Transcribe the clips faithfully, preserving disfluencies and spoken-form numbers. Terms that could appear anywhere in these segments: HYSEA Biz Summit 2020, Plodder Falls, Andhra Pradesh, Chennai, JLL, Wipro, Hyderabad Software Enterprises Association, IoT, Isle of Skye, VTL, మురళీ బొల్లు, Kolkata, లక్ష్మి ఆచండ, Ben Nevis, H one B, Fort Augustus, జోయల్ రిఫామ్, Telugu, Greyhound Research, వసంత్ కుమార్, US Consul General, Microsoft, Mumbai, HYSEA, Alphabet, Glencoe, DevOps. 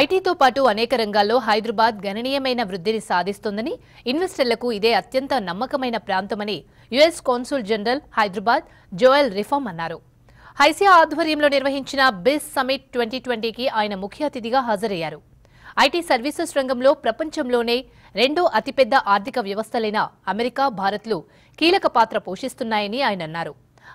ఐటీతో పాటు అనేక రంగాల్లో హైదరాబాద్ గణనీయమైన వృద్ధిని సాధిస్తుందని, ఇన్వెస్టర్లకు ఇదే అత్యంత నమ్మకమైన ప్రాంతమని US consul general Hyderabad జోయల్ రిఫామ్ అన్నారు. హైసియా ఆధ్వర్యంలో నిర్వహించిన బిస్ సమిట్ ట్వంటీ ట్వంటీకి ఆయన ముఖ్య అతిథిగా హాజరయ్యారు. ఐటీ సర్వీసెస్ రంగంలో ప్రపంచంలోనే రెండో అతిపెద్ద ఆర్థిక వ్యవస్థలైన అమెరికా, భారత్లు కీలక పాత్ర పోషిస్తున్నాయని ఆయన అన్నారు.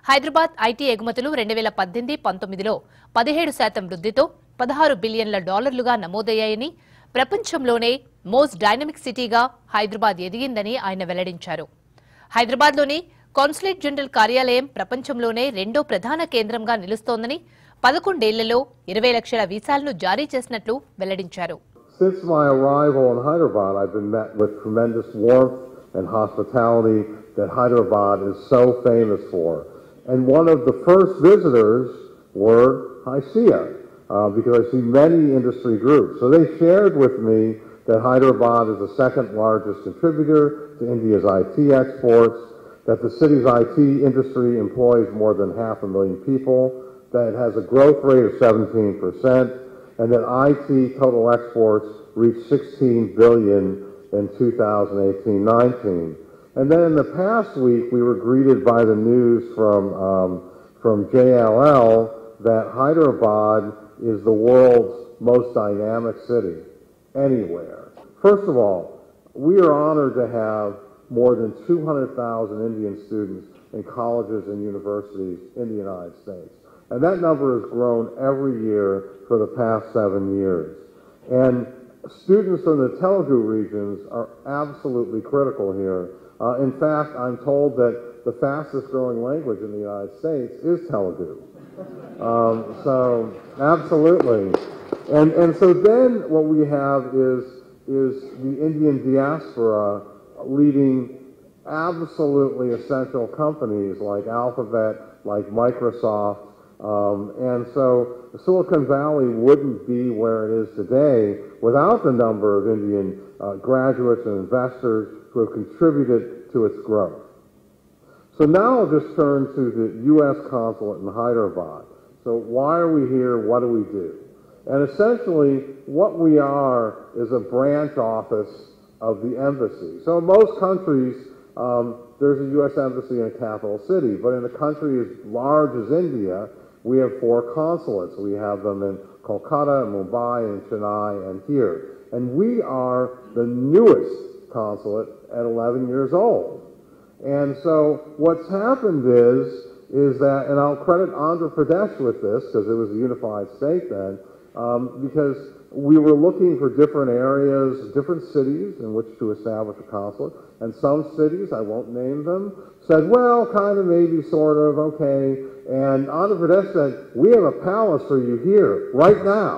హైదరాబాద్ ఐటీ ఎగుమతులు రెండు వేల పద్దెనిమిది పంతొమ్మిదిలో పదిహేడు శాతం వృద్ధితో పదహారు బిలియన్ల డాలర్లుగా నమోదయ్యాయని, ప్రపంచంలోనే మోస్ట్ డైనమిక్ సిటీగా హైదరాబాద్ ఎదిగిందని ఆయన వెల్లడించారు. హైదరాబాద్లోని కాన్సులేట్ జనరల్ కార్యాలయం ప్రపంచంలోనే రెండో ప్రధాన కేంద్రంగా నిలుస్తోందని, పదకొండేళ్లలో ఇరవై లక్షల వీసాలను జారీ చేసినట్లు వెల్లడించారు. And one of the first visitors were HYSEA, uh, because I see many industry groups. So they shared with me that Hyderabad is the second largest contributor to India's I T exports, that the city's I T industry employs more than half a million people, that it has a growth rate of seventeen percent, and that I T total exports reached sixteen billion dollars in two thousand eighteen nineteen. And then in the past week, we were greeted by the news from, um, from J L L that Hyderabad is the world's most dynamic city anywhere. First of all, we are honored to have more than two hundred thousand Indian students in colleges and universities in the United States. And that number has grown every year for the past seven years. And students from the Telugu regions are absolutely critical here. Uh, in fact, I'm told that the fastest growing language in the United States is Telugu. Um, so, absolutely. And, and so then what we have is, is the Indian diaspora leading absolutely essential companies like Alphabet, like Microsoft. Um, and so Silicon Valley wouldn't be where it is today without the number of Indian uh, graduates and investors who have contributed to its growth. So now I'll just turn to the U S consulate in Hyderabad. So why are we here? What do we do? And essentially, what we are is a branch office of the embassy. So in most countries, um, there's a U S embassy in a capital city, but in a country as large as India, we have four consulates. We have them in Kolkata, Mumbai, and Chennai, and here. And we are the newest consulate at eleven years old. And so what's happened is, is that, and I'll credit Andhra Pradesh with this because it was a unified state then, um, because we were looking for different areas, different cities in which to establish a consulate. And some cities, I won't name them, said, well, kind of, maybe, sort of, okay. And Andhra Pradesh said, we have a palace for you here, right now.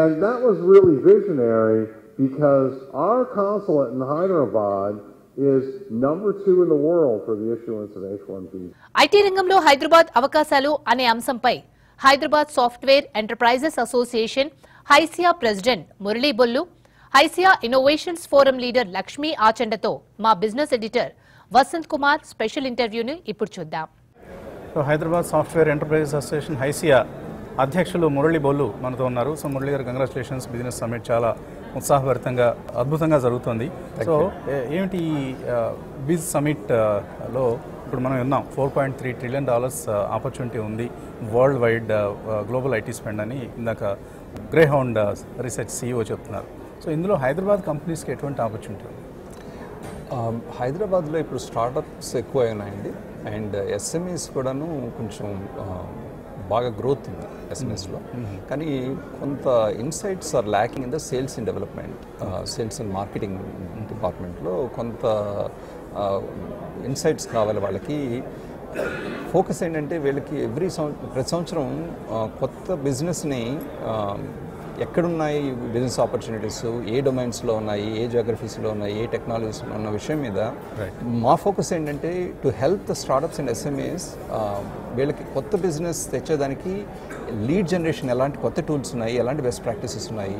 And that was really visionary, because our consulate in Hyderabad is number two in the world for the issuance of H one B. IT రంగంలో హైదరాబాద్ అవకాశాలు అనే అంశంపై Hyderabad software enterprises association HYSEA president మురళీ బొల్లు, HYSEA innovations forum leader Lakshmi ఆచండతో మా business editor వసంత్ కుమార్ special ఇంటర్వ్యూని ఇప్పుడు చూద్దాం. So Hyderabad software enterprises association HYSEA అధ్యక్షులు మురళీ బొల్లు మనతో ఉన్నారు. సో మురళీ గారు, కంగ్రాచులేషన్స్, బిజినెస్ సమ్మిట్ చాలా ఉత్సాహభరితంగా అద్భుతంగా జరుగుతుంది. సో ఏమిటి బిజ్ సమ్మిట్లో ఇప్పుడు మనం విన్నాం four point three trillion dollars opportunity ఉంది world wide global IT spend అని ఇందాక గ్రేహౌండ్ రీసెర్చ్ సిఇఓ చెప్తున్నారు. సో ఇందులో హైదరాబాద్ కంపెనీస్కి ఎటువంటి ఆపర్చునిటీ ఉంది? హైదరాబాద్లో ఇప్పుడు స్టార్టప్స్ ఎక్కువ అయినాయండి, అండ్ ఎస్ఎంఈస్ కూడాను కొంచెం బాగా గ్రోత్ ఉంది ఎస్ఎంఎస్లో. కానీ కొంత insights are lacking in the sales and development, sales and marketing డిపార్ట్మెంట్లో కొంత ఇన్సైట్స్ కావాలి వాళ్ళకి. ఫోకస్ ఏంటంటే వీళ్ళకి ఎవ్రీ సంవత్సరం ప్రతి సంవత్సరం కొత్త బిజినెస్ని, ఎక్కడున్నాయి బిజినెస్ ఆపర్చునిటీస్, ఏ డొమైన్స్లో ఉన్నాయి, ఏ జియోగ్రఫీస్లో ఉన్నాయి, ఏ టెక్నాలజీస్లో ఉన్న విషయం మీద మా ఫోకస్ ఏంటంటే to help the startups and SMEs వీళ్ళకి కొత్త బిజినెస్ తెచ్చేదానికి లీడ్ జనరేషన్ ఎలాంటి కొత్త టూల్స్ ఉన్నాయి, ఎలాంటి బెస్ట్ ప్రాక్టీసెస్ ఉన్నాయి,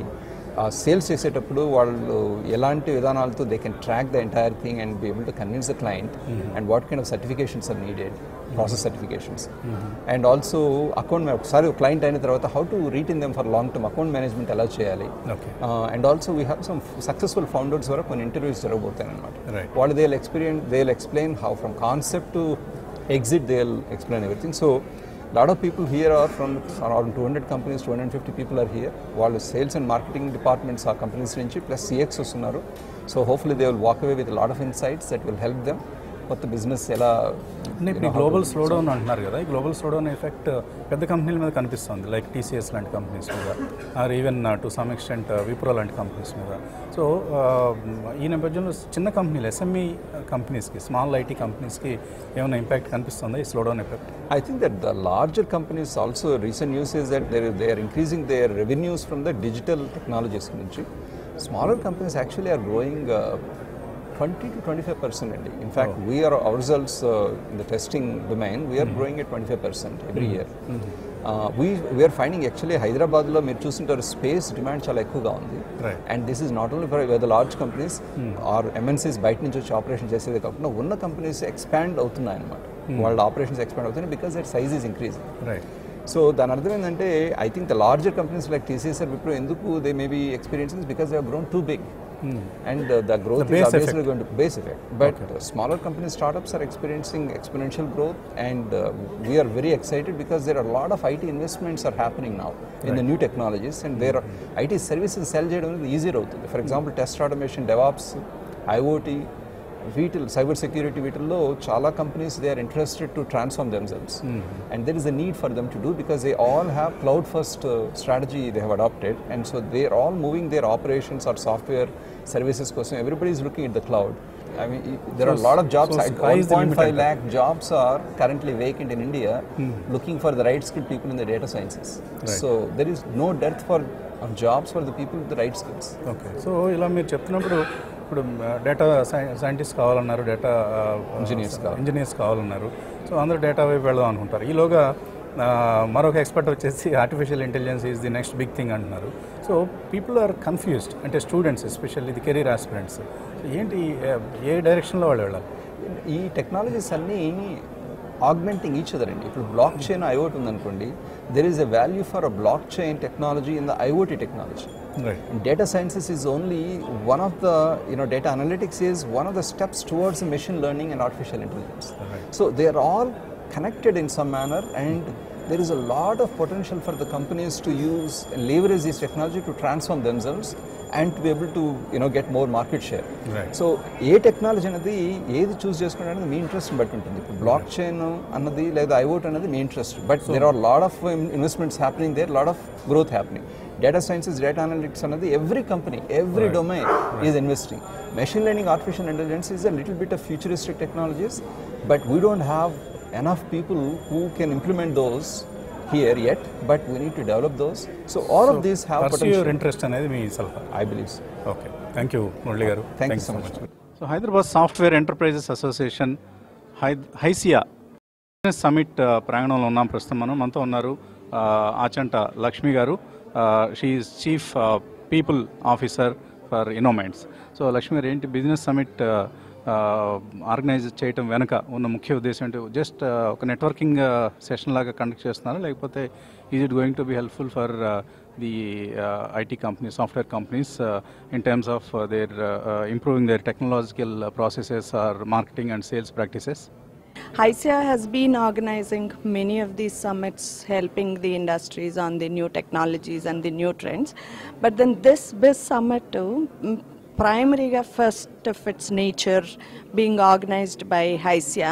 Uh, sales చేసేటప్పుడు వాళ్ళు ఎలాంటి విధానాలతో they can track the entire thing and be able to convince the client mm-hmm. and what kind of certifications are needed, mm-hmm. process certifications. Mm-hmm. And also account ఒకసారి client అయిన తర్వాత how to retain them for long term account management ఎలా చేయాలి. Okay. Uh, and also we have some successful founders వరకు కొన్ని interviews జరగబోతాయి అన్నమాట. Right. What they'll experience, they'll explain how from concept to exit they'll explain everything. So lot of people here are from around two hundred companies, two hundred fifty people are here. All sales and marketing departments are companies plus C X Os unnaru. So hopefully they will walk away with a lot of insights that will help them. But the business ela global slowdown antunaru kada, ee global slowdown effect pedda companies meeda kanipistundi like T C S and companies or even uh, to some extent uh, Wipro and companies meeda. So ee nepathyamlo chinna companies, S M E companies ki, small I T companies ki emona impact kanipistunda ee slowdown effect? I think that the larger companies also recent news is that they they are increasing their revenues from the digital technologies nunchi. Smaller companies actually are growing uh, twenty to twenty-five percent. In fact, oh. we are ourselves uh, in the testing domain. We are mm-hmm. growing at twenty-five percent every mm-hmm. year. Mm-hmm. Uh, we we are finding actually Hyderabad lo meer chusintaru space demand chala ekkuva undi. Right. And this is not only for the large companies mm-hmm. or M N Cs byte nunchi vachi operation chesedi kakunda unna companies expand avutunnayi annamata. Vaalla operations expand avutunnayi because their size is increasing. Right. So దాని అర్థం ఏంటంటే I think the larger companies like T C S and Wipro ఎందుకు they may be experiencing because they have grown too big. Mm. And uh, the growth the is obviously effect. going to base effect. But okay. uh, smaller companies, startups are experiencing exponential growth, and uh, we are very excited because there are a lot of I T investments are happening now right. in the new technologies, and there are mm. I T services sell the easier route. For example, mm. test automation, DevOps, I O T, V T L, cyber security, V T L lo chala companies they are interested to transform themselves, mm. and there is a need for them to do because they all have cloud first uh, strategy they have adopted, and so they are all moving their operations or software services question. Everybody is looking at the cloud. I mean, there so, are a lot of jobs. So one point five lakh jobs are currently vacant in India, mm. looking for the right skilled people in the data sciences. Right. So there is no depth for uh, jobs for the people with the right skills. Okay. So ila meer cheptunappudu. ఇప్పుడు data scientist కావాలన్నారు, data engineers engineers కావాలన్నారు. So అందరూ data వైపు వెళ్దాం అనుకుంటారు. ఈలోగా మరొక expert వచ్చేసి artificial intelligence is the next big thing అంటున్నారు. సో పీపుల్ ఆర్ కన్ఫ్యూజ్డ్, అంటే students especially the career aspirants ఏంటి ఏ డైరెక్షన్లో వాళ్ళు వెళ్ళాలి? ఈ టెక్నాలజీస్ అన్నీ augmenting each other. If blockchain I O T undanukondi, there is a value for a blockchain technology in the I O T technology. Right. And data sciences is only one of the, you know, data analytics is one of the steps towards machine learning and artificial intelligence. Right. So they are all connected in some manner, and there is a lot of potential for the companies to use and leverage this technology to transform themselves and to be able to, you know, get more market share. Right. So ఏ technology అనేది ఏది చూస్ చేసుకుంటే అనేది మీ ఇంట్రెస్ట్ని బట్టి ఉంటుంది. ఇప్పుడు block chain అన్నది లేదా ఐఓటీ అనేది మీ interest, but there are lot of investments happening, there lot of growth happening. Data sciences, data analytics అనేది every company, every domain is investing. Machine learning, artificial intelligence is a little bit of futuristic technologies, but we don't have enough people who can implement those here yet, but we need to develop those. So all so of these have potential. Pursue your interest anedi me self, I believe so. Okay, thank you Murli garu. Thank you so much. So Hyderabad Software Enterprises Association HYSEA Business Summit uh, ప్రాంగణంలో ఉన్నాం. ప్రస్తుతం మనం మనతో ఉన్నారు ఆచంట లక్ష్మి గారు. She is chief people officer for Innominds. So Lakshmi గారు, ఏంటి business summit organise చేయటం వెనుక ఉన్న ముఖ్య ఉద్దేశం అంటే జస్ట్ ఒక నెట్వర్కింగ్ సెషన్ లాగా కండక్ట్ చేస్తున్నారు, లేకపోతే is it going to be helpful for the IT companies, software companies in terms of their improving their technological processes or marketing and sales practices? HYSEA has been organizing many of these summits, helping the industries on the new technologies and the new trends. But then this BIS summit too, primarily first of its nature, being organized by HYSEA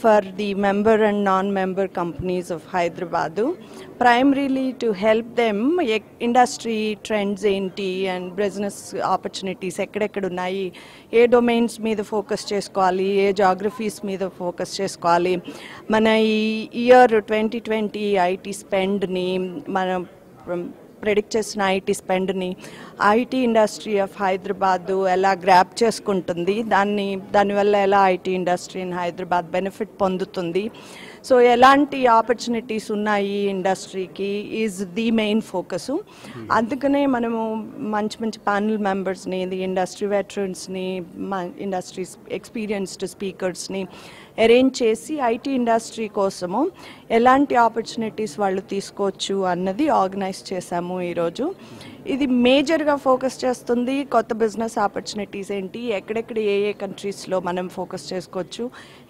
for the member and non-member companies of Hyderabad, primarily to help them industry trends enti and business opportunities ekkadekad unayi, ఏ domains మీద focus చేసుకోవాలి, ఏ geographies మీద focus చేసుకోవాలి, మన ఈ year twenty twenty IT స్పెండ్ని మనం ప్రెడిక్ట్ చేసిన ఐటీ స్పెండ్ని ఐటీ ఇండస్ట్రీ ఆఫ్ హైదరాబాద్ ఎలా గ్రాప్ చేసుకుంటుంది, దాన్ని దానివల్ల ఎలా IT industry in Hyderabad benefit పొందుతుంది, సో ఎలాంటి ఆపర్చునిటీస్ ఉన్నాయి ఇండస్ట్రీకి ఈజ్ ది మెయిన్ ఫోకసు. అందుకనే మనము మంచి మంచి ప్యానల్ మెంబర్స్ని, ది ఇండస్ట్రీ వెటరన్స్ని, ఇండస్ట్రీస్ ఎక్స్పీరియన్స్డ్ స్పీకర్స్ని అరేంజ్ చేసి ఐటీ ఇండస్ట్రీ కోసము ఎలాంటి ఆపర్చునిటీస్ వాళ్ళు తీసుకోవచ్చు అన్నది ఆర్గనైజ్ చేశాము ఈరోజు. ఇది మేజర్గా ఫోకస్ చేస్తుంది కొత్త బిజినెస్ ఆపర్చునిటీస్ ఏంటి, ఎక్కడెక్కడ ఏ ఏ కంట్రీస్లో మనం ఫోకస్ చేసుకోవచ్చు,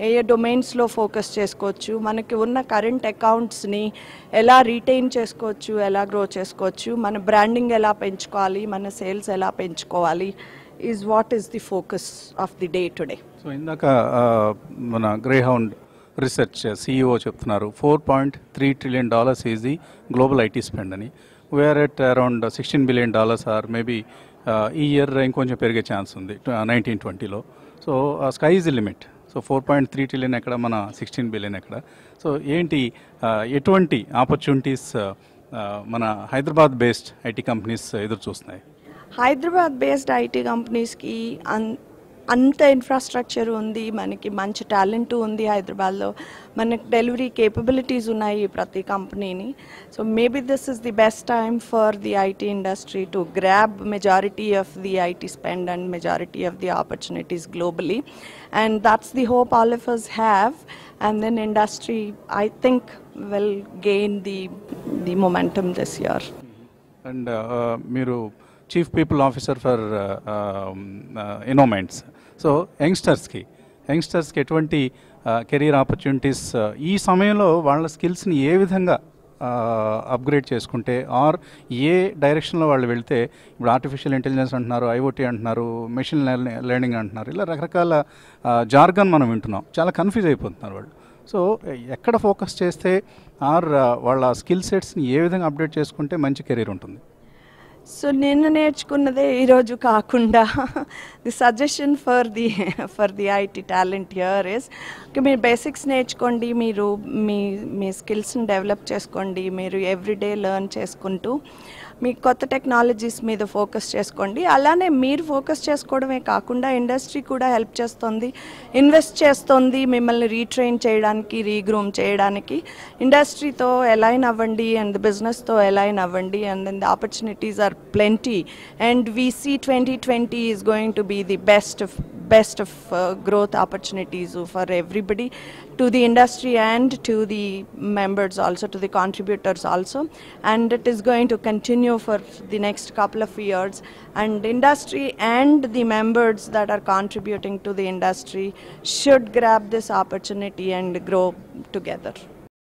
ఏ ఏ డొమైన్స్లో ఫోకస్ చేసుకోవచ్చు, మనకి ఉన్న కరెంట్ అకౌంట్స్ని ఎలా రీటైన్ చేసుకోవచ్చు, ఎలా గ్రో చేసుకోవచ్చు, మన బ్రాండింగ్ ఎలా పెంచుకోవాలి, మన సేల్స్ ఎలా పెంచుకోవాలి is what is the focus of the day today. So indaka mana Greyhound Research C E O cheptunaru four point three trillion dollars is the global I T spend ani, we are at around sixteen billion dollars or maybe ee year inkoncham perige chance undi nineteen twenty lo. So uh, sky is the limit. So four point three trillion ekkada mana sixteen billion ekkada. So enti etvanti opportunities mana Hyderabad based I T companies edur chustunnayi? Hyderabad based IT కంపెనీస్కి అన్ అంత infrastructure ఉంది, మనకి మంచి talent ఉంది హైదరాబాద్లో, మనకి delivery capabilities ఉన్నాయి ప్రతి కంపెనీని. So maybe this is the best time for the IT industry to grab majority of the IT spend and majority of the opportunities globally, and that's the hope all of us have, and then industry I think will gain the the momentum this year. And మీరు Chief People Officer for uh, um, uh, InnoMinds. So youngsters ki, youngsters ki twenty uh, career opportunities. Ee samayamlo vaalla skills ni ye vidhanga upgrade cheskunte or ye direction lo vaallu velthe, ippudu artificial intelligence antunaru, I O T antunaru, machine learning antunaru, ila rakakala jargon manam vintunnam, chaala confuse ayipotunnaru vaallu. So ఎక్కడ focus చేస్తే or వాళ్ళ skill సెట్స్ని ఏ విధంగా update చేసుకుంటే మంచి career ఉంటుంది? So నేను నేర్చుకున్నదే ఈరోజు కాకుండా the suggestion for the for the IT talent here is మీరు బేసిక్స్ నేర్చుకోండి, మీరు మీ మీ స్కిల్స్ని డెవలప్ చేసుకోండి, మీరు ఎవ్రీడే లెర్న్ చేసుకుంటూ మీ కొత్త టెక్నాలజీస్ మీద ఫోకస్ చేసుకోండి. అలానే మీరు ఫోకస్ చేసుకోవడమే కాకుండా ఇండస్ట్రీ కూడా హెల్ప్ చేస్తుంది, ఇన్వెస్ట్ చేస్తుంది మిమ్మల్ని రీట్రైన్ చేయడానికి, రీగ్రూమ్ చేయడానికి. ఇండస్ట్రీతో అలైన్ అవ్వండి అండ్ బిజినెస్తో అలైన్ అవ్వండి, and then the opportunities are plenty, and we see twenty twenty is going to be the best of best of uh, growth opportunities for everybody, to the industry and to the members also, to the contributors also, and it is going to continue for the next couple of years, and industry and the members that are contributing to the industry should grab this opportunity and grow together.